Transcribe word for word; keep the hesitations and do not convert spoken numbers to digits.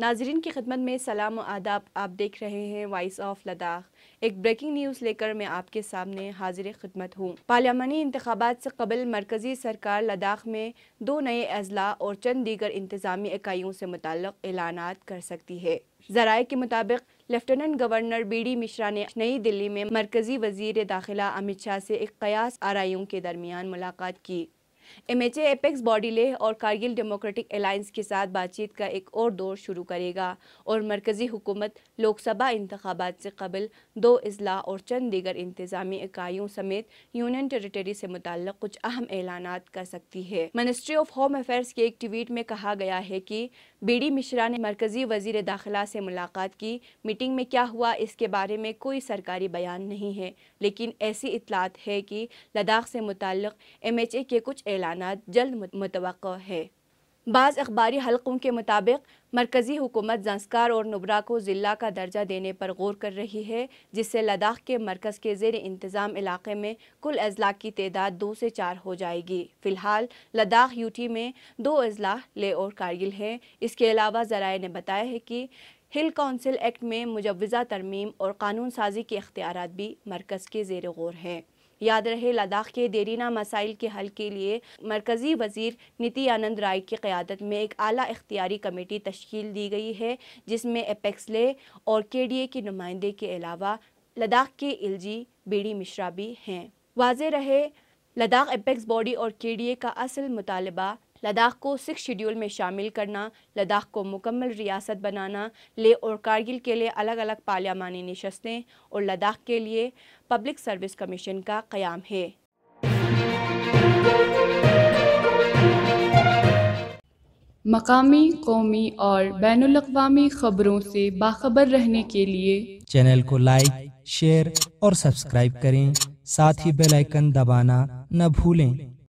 नाजरीन की खिदमत में सलाम और आदाब। आप देख रहे हैं वॉइस ऑफ लद्दाख। एक ब्रेकिंग न्यूज़ लेकर मैं आपके सामने हाजिर खिदमत हूँ। पार्लियामानी इंतखाबात से कबल मरकजी सरकार लद्दाख में दो नए अजला और चंद दीगर इंतजामी इकाइयों से मुताल्लिक़ एलानात कर सकती है। ज़राए के मुताबिक lieutenant governor B D Mishra ने नई दिल्ली में मरकजी वजीर दाखिला अमित शाह से एक कयास आराइयों के दरमियान मुलाकात की। M H A apex body Leh और कारगिल डेमोक्रेटिक अलायंस के साथ बातचीत का एक और दौर शुरू करेगा और मरकजी हुकूमत लोकसभा इंतखाबात से कबल दो अजला और चंद दीगर इंतजामी इकाइयों समेत यूनियन टेरिटरी से मुताल्लिक़ कुछ अहम एलानात कर सकती है। मिनिस्ट्री ऑफ होम अफेयर्स के एक ट्वीट में कहा गया है कि बी डी मिश्रा ने मरकजी वजीर दाखिला से मुलाकात की। मीटिंग में क्या हुआ इसके बारे में कोई सरकारी बयान नहीं है, लेकिन ऐसी इतलात है कि लद्दाख से मुताल्लिक़ एम एच ए के कुछ एलानात जल्द मुतवक्को है। बाज़ अखबारी हलकों के मुताबिक मरकजी हुकूमत ज़ंस्कार और नुब्रा को ज़िला का दर्जा देने पर गौर कर रही है, जिससे लद्दाख के मरकज़ के ज़ेर इंतज़ाम इलाक़े में कुल अजला की तादाद दो से चार हो जाएगी। फ़िलहाल लद्दाख यूटी में दो अजला लेह और कारगिल हैं। इसके अलावा ज़राए ने बताया है कि हिल काउंसिल एक्ट में मुजव्वज़ा तरमीम और कानून साजी के अख्तियारात भी मरकज़ के ज़ेर गौर हैं। याद रहे, लद्दाख के देरीना मसाइल के हल के लिए मरकज़ी वज़ीर नित्यानंद राय की क़यादत में एक आला इख्तियारी कमेटी तश्कील दी गई है, जिसमें एपेक्स ले और के डी ए के नुमाइंदे के अलावा लद्दाख के L G B D Mishra भी हैं। वाज़े रहे, लद्दाख एपेक्स बॉडी और के डी ए का असल मुतालबा लद्दाख को सिक्स शेड्यूल में शामिल करना, लद्दाख को मुकम्मल रियासत बनाना, लेह और कारगिल के लिए अलग अलग पार्लियामानी नशस्तें और लद्दाख के लिए पब्लिक सर्विस कमीशन का क़याम है। मकामी, कौमी और बैनुल-अक़वामी खबरों से बाखबर रहने के लिए चैनल को लाइक, शेयर और सब्सक्राइब करें। साथ ही बेल आइकन दबाना न भूलें।